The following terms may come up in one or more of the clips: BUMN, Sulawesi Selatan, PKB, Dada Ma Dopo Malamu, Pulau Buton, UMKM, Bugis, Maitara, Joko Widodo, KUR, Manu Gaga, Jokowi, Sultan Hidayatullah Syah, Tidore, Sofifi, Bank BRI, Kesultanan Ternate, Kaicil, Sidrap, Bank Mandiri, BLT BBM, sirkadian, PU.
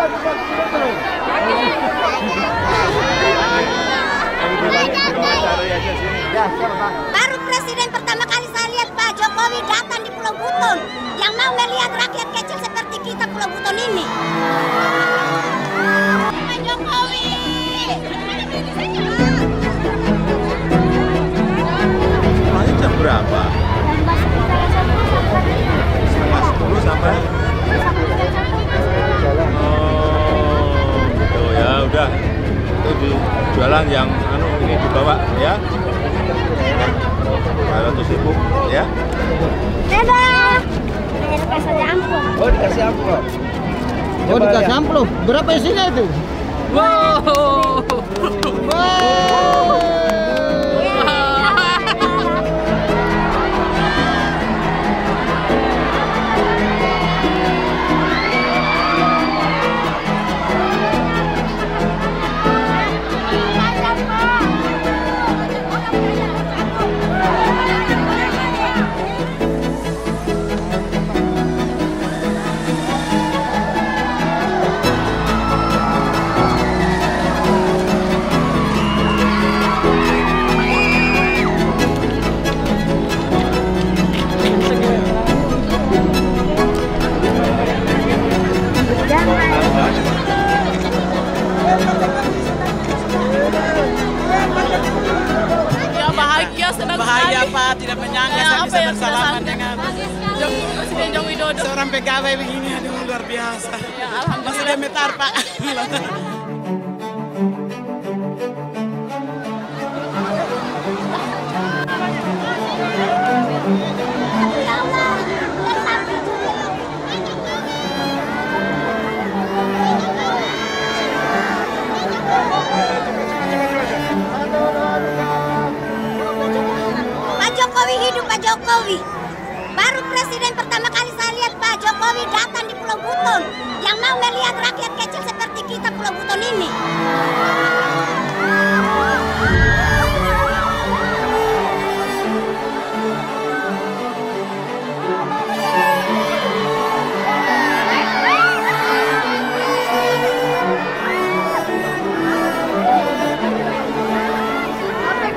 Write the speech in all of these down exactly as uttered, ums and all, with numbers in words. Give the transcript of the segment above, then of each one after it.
Baru presiden pertama kali saya lihat Pak Jokowi datang di Pulau Buton, yang mau melihat rakyat kecil seperti kita Pulau Buton ini. Pak Jokowi. Soalnya jam berapa? Setengah sepuluh sampai. Oh, gitu ya udah. Itu di jualan yang anu ini dibawa ya. dua ratus ribu ya. Dadah. Dikasih amplop. Oh, dikasih amplop. Oh, dikasih amplop. Berapa isinya itu? Wow. Wow. Tidak menyangka saya bisa bersalaman dengan Presiden Joko Widodo, seorang P K B begini, aduh luar biasa. Ya, masih gemetar Pak. Jokowi. Baru presiden pertama kali saya lihat Pak Jokowi datang di Pulau Buton, yang mau melihat rakyat kecil seperti kita Pulau Buton ini. Sampai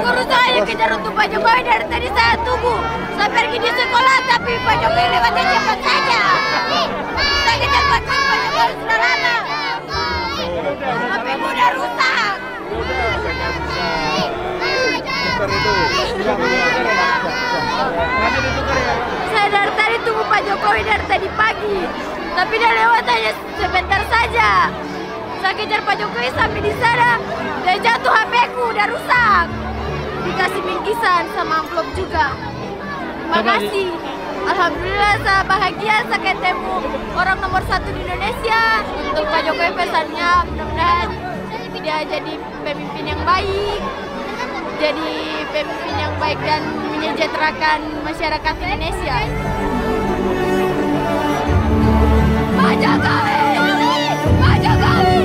guru saya kejar untuk Pak Jokowi dari tadi saya tunggu. Saya pergi di sekolah tapi Pak Jokowi lewatnya cepat saja. Saya kejar Pak Jokowi sudah lama. Tapi mudah rusak. Saya dari tadi tunggu Pak Jokowi dari tadi pagi, tapi dia lewat aja sebentar saja. Saya kejar Pak Jokowi sampai di sana, dan jatuh H P ku, udah rusak. Dikasih bingkisan sama amplop juga. Makasih. Alhamdulillah saya bahagia saya ketemu orang nomor satu di Indonesia. Untuk Pak Jokowi pesannya mudah-mudahan dia jadi pemimpin yang baik. Jadi pemimpin yang baik dan menyejahterakan masyarakat Indonesia. Pak Jokowi! Pak Jokowi!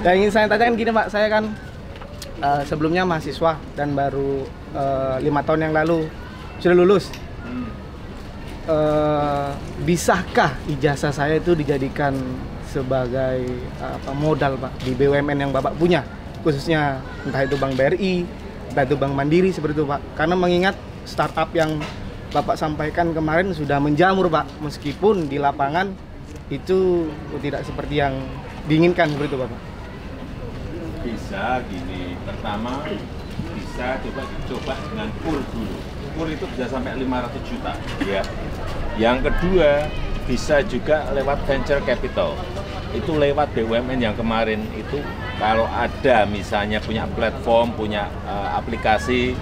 Yang ingin saya tanyakan gini Pak, saya kan Uh, sebelumnya mahasiswa dan baru lima uh, tahun yang lalu sudah lulus. Hmm. Uh, bisakah ijazah saya itu dijadikan sebagai uh, apa, modal Pak di B U M N yang Bapak punya, khususnya entah itu Bank B R I, entah itu Bank Mandiri seperti itu Pak? Karena mengingat startup yang Bapak sampaikan kemarin sudah menjamur Pak, meskipun di lapangan itu tidak seperti yang diinginkan seperti itu Bapak. Bisa gini, pertama bisa coba dicoba dengan K U R dulu. K U R itu bisa sampai lima ratus juta ya. Yang kedua bisa juga lewat venture capital, itu lewat B U M N yang kemarin itu. Kalau ada misalnya punya platform, punya uh, aplikasi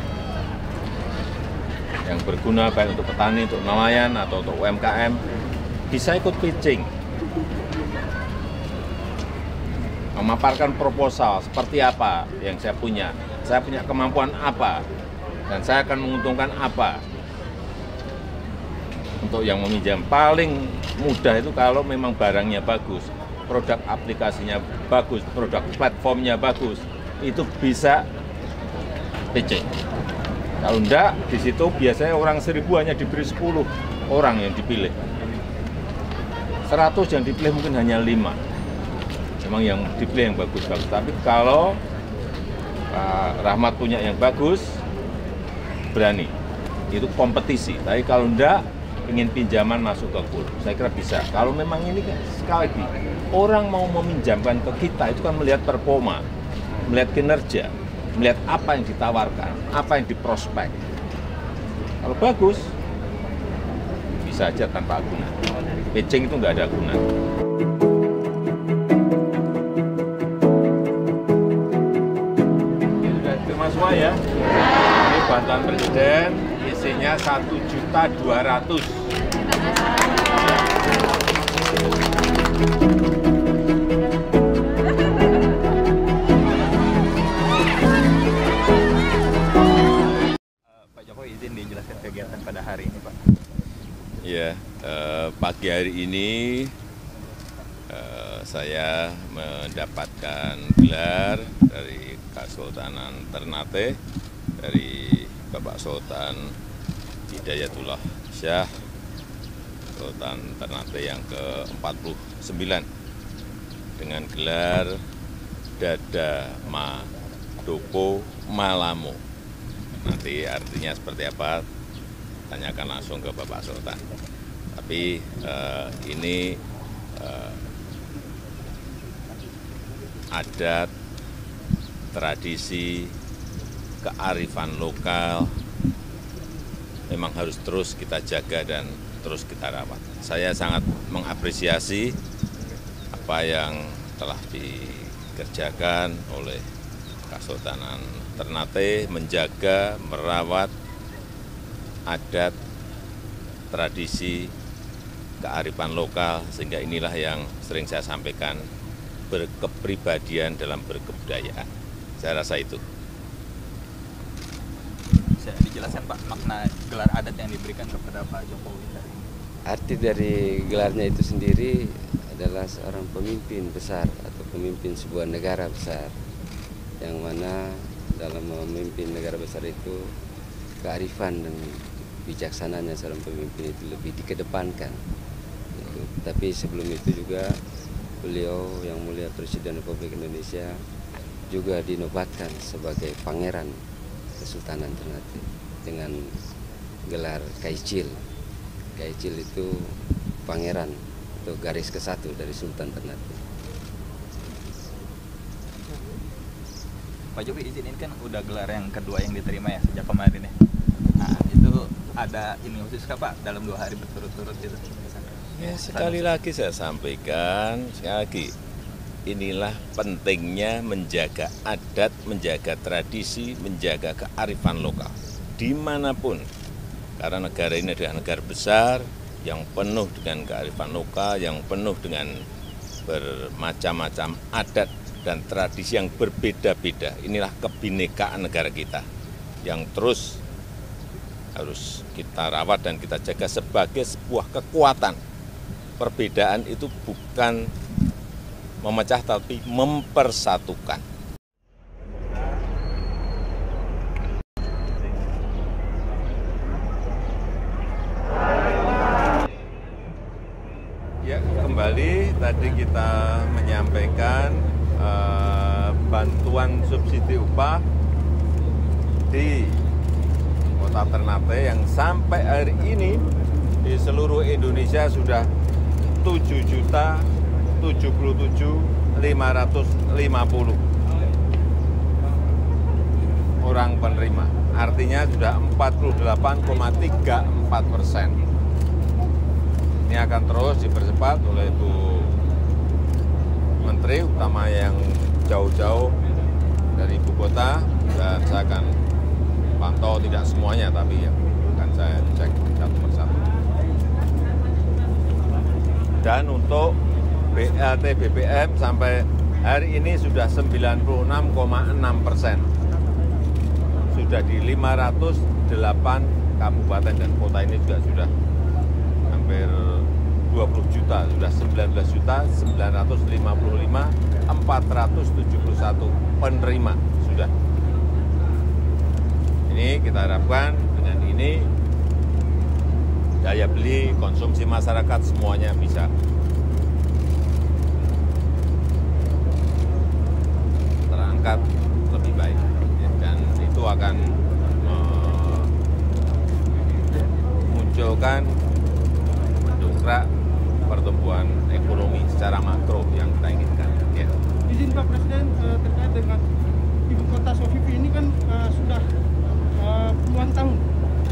yang berguna baik untuk petani, untuk nelayan, atau untuk U M K M, bisa ikut pitching. memaparkan proposal seperti apa yang saya punya, saya punya kemampuan apa, dan saya akan menguntungkan apa. Untuk yang meminjam paling mudah itu kalau memang barangnya bagus, produk aplikasinya bagus, produk platformnya bagus, itu bisa P C. Kalau enggak, di situ biasanya orang seribu hanya diberi sepuluh orang yang dipilih, seratus yang dipilih mungkin hanya lima. Memang yang dipilih yang bagus-bagus. Tapi kalau Pak Rahmat punya yang bagus, berani. Itu kompetisi. Tapi kalau enggak, ingin pinjaman masuk ke K U R, saya kira bisa. Kalau memang ini kan sekali lagi, orang mau meminjamkan ke kita itu kan melihat performa, melihat kinerja, melihat apa yang ditawarkan, apa yang diprospek. Kalau bagus, bisa aja tanpa guna. Pitching itu nggak ada guna. Semua ya, ini bantuan presiden isinya satu juta dua ratus. Pak Jokowi izin dijelaskan kegiatan pada hari ini, Pak. Ya, eh, pagi hari ini eh, saya mendapatkan gelar dari Kesultanan Ternate, dari Bapak Sultan Hidayatullah Syah, Sultan Ternate yang ke empat puluh sembilan, dengan gelar Dada Ma Dopo Malamu. Nanti artinya seperti apa, tanyakan langsung ke Bapak Sultan. Tapi eh, ini eh, adat, tradisi, kearifan lokal memang harus terus kita jaga dan terus kita rawat. Saya sangat mengapresiasi apa yang telah dikerjakan oleh Kesultanan Ternate menjaga, merawat adat, tradisi, kearifan lokal, sehingga inilah yang sering saya sampaikan, berkepribadian dalam berkebudayaan. Saya rasa itu. Bisa dijelaskan, Pak, makna gelar adat yang diberikan kepada Pak Jokowi tadi? Arti dari gelarnya itu sendiri adalah seorang pemimpin besar atau pemimpin sebuah negara besar, yang mana dalam memimpin negara besar itu kearifan dan bijaksananya seorang pemimpin itu lebih dikedepankan. Tapi sebelum itu juga beliau Yang Mulia Presiden Republik Indonesia juga dinobatkan sebagai Pangeran Kesultanan Ternate dengan gelar Kaicil. Kaicil itu pangeran atau garis ke satu dari Sultan Ternate. Pak Jokowi izinin kan udah gelar yang kedua yang diterima ya sejak kemarin ya. Nah itu ada ini khusus Pak dalam dua hari berturut-turut gitu. Ya, sekali lagi saya sampaikan, sekali lagi, inilah pentingnya menjaga adat, menjaga tradisi, menjaga kearifan lokal dimanapun. Karena negara ini adalah negara besar yang penuh dengan kearifan lokal, yang penuh dengan bermacam-macam adat dan tradisi yang berbeda-beda. Inilah kebinekaan negara kita yang terus harus kita rawat dan kita jaga sebagai sebuah kekuatan. Perbedaan itu bukan memecah tapi mempersatukan. Ya, kembali tadi kita menyampaikan eh, bantuan subsidi upah di Kota Ternate yang sampai hari ini di seluruh Indonesia sudah tujuh juta tujuh puluh tujuh ribu lima ratus lima puluh orang penerima, artinya sudah empat puluh delapan koma tiga empat persen. Ini akan terus dipercepat oleh Bu Menteri, utama yang jauh-jauh dari ibu kota, dan saya akan pantau tidak semuanya, tapi ya akan saya cek satu persatu. Dan untuk B L T B B M sampai hari ini sudah sembilan puluh enam koma enam persen. Sudah di lima ratus delapan kabupaten dan kota ini juga sudah hampir dua puluh juta, sudah sembilan belas juta sembilan ratus lima puluh lima ribu empat ratus tujuh puluh satu penerima sudah. Ini kita harapkan dengan ini daya beli konsumsi masyarakat semuanya bisa terangkat lebih baik, dan itu akan memunculkan mendongkrak pertumbuhan ekonomi secara makro yang kita inginkan. Ya. Izin Pak Presiden terkait dengan ibu kota Sofifi ini kan uh, sudah uh, puluhan tahun,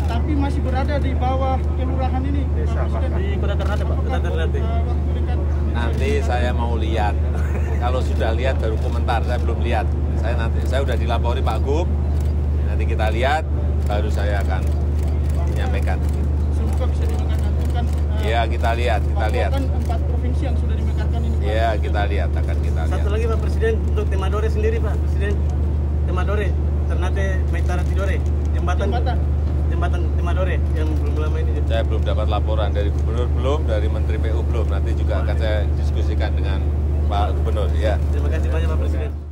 tapi masih berada di bawah kelurahan ini. Desa, Pak. Di Kota Ternate, Pak. Kota Ternate. Nanti saya mau lihat. Kalau sudah lihat baru komentar. Saya belum lihat. Saya nanti saya sudah dilapori Pak Gub. Nanti kita lihat baru saya akan menyampaikan. Semoga bisa dimekakan. Iya, kita lihat, kita lihat. Kan empat provinsi yang sudah dimekakan ini. Iya, kita lihat, akan kita lihat. Satu lagi Pak Presiden untuk Tidore sendiri, Pak Presiden. Tidore, Ternate, Maitara, Tidore, jembatan. Jembatan. Jembatan Tidore yang belum lama ini. Saya belum dapat laporan dari Gubernur, belum dari Menteri P U, belum. Nanti juga akan saya diskusikan dengan Pak Gubernur, ya. Terima kasih banyak Pak Presiden.